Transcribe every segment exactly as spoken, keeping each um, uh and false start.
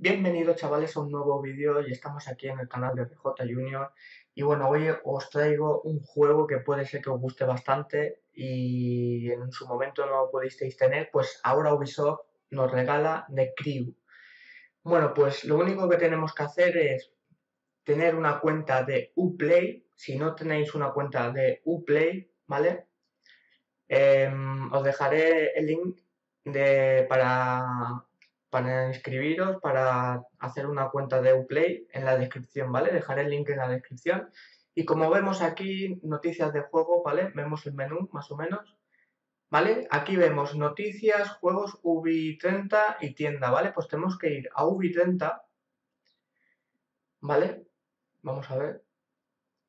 Bienvenidos chavales a un nuevo vídeo y estamos aquí en el canal de R J Junior. Y bueno, hoy os traigo un juego que puede ser que os guste bastante y en su momento no lo pudisteis tener, pues ahora Ubisoft nos regala The Crew. Bueno, pues lo único que tenemos que hacer es tener una cuenta de Uplay. Si no tenéis una cuenta de Uplay, ¿vale? Eh, os dejaré el link de, para... para inscribiros, para hacer una cuenta de Uplay en la descripción, ¿vale? Dejaré el link en la descripción. Y como vemos aquí, noticias de juego, ¿vale? Vemos el menú, más o menos, ¿vale? Aquí vemos noticias, juegos, Ubi treinta y tienda, ¿vale? Pues tenemos que ir a Ubi treinta, ¿vale? Vamos a ver.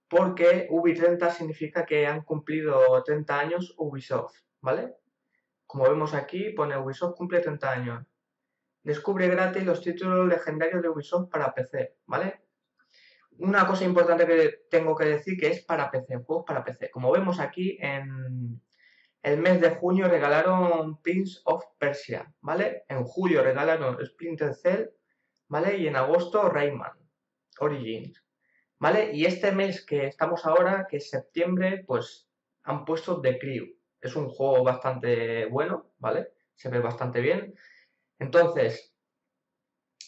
Porque Ubi treinta significa que han cumplido treinta años Ubisoft, ¿vale? Como vemos aquí, pone Ubisoft cumple treinta años. Descubre gratis los títulos legendarios de Ubisoft para P C, ¿vale? Una cosa importante que tengo que decir que es para P C, juegos para P C. Como vemos aquí, en el mes de junio regalaron Prince of Persia, ¿vale? En julio regalaron Splinter Cell, ¿vale? Y en agosto Rayman Origins, ¿vale? Y este mes que estamos ahora, que es septiembre, pues han puesto The Crew. Es un juego bastante bueno, ¿vale? Se ve bastante bien. Entonces,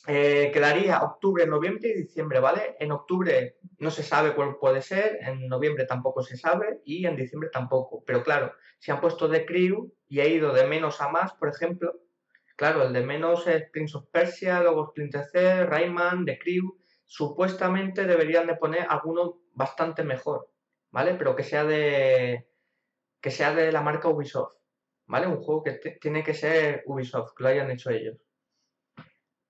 eh, quedaría octubre, noviembre y diciembre, ¿vale? En octubre no se sabe cuál puede ser, en noviembre tampoco se sabe y en diciembre tampoco. Pero claro, si han puesto The Crew y ha ido de menos a más, por ejemplo, claro, el de menos es Prince of Persia, luego Splinter Cell, Rayman, The Crew, supuestamente deberían de poner alguno bastante mejor, ¿vale? Pero que sea de, que sea de la marca Ubisoft. ¿Vale? Un juego que tiene que ser Ubisoft, que lo hayan hecho ellos.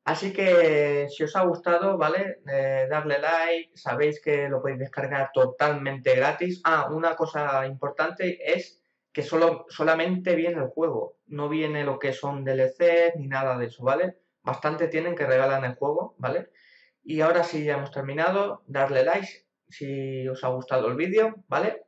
Así que si os ha gustado, ¿vale? Eh, darle like, sabéis que lo podéis descargar totalmente gratis. Ah, una cosa importante es que solo, solamente viene el juego, no viene lo que son D L C ni nada de eso, ¿vale? Bastante tienen que regalan el juego, ¿vale? Y ahora sí, ya hemos terminado. Darle like si os ha gustado el vídeo, ¿vale?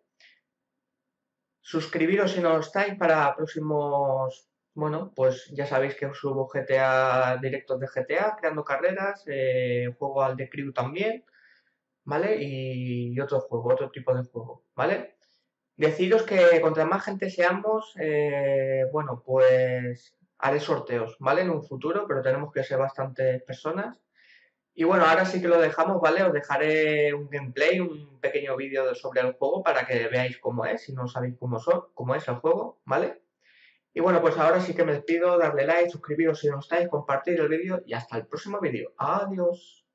Suscribiros si no lo estáis para próximos, bueno, pues ya sabéis que os subo G T A, directos de G T A, creando carreras, eh, juego al The Crew también, ¿vale? Y otro juego, otro tipo de juego, ¿vale? Deciros que contra más gente seamos, eh, bueno, pues haré sorteos, ¿vale? En un futuro, pero tenemos que ser bastantes personas. Y bueno, ahora sí que lo dejamos, ¿vale? Os dejaré un gameplay, un pequeño vídeo sobre el juego para que veáis cómo es, si no sabéis cómo, son, cómo es el juego, ¿vale? Y bueno, pues ahora sí que me despido, darle like, suscribiros si no estáis, compartir el vídeo y hasta el próximo vídeo. Adiós.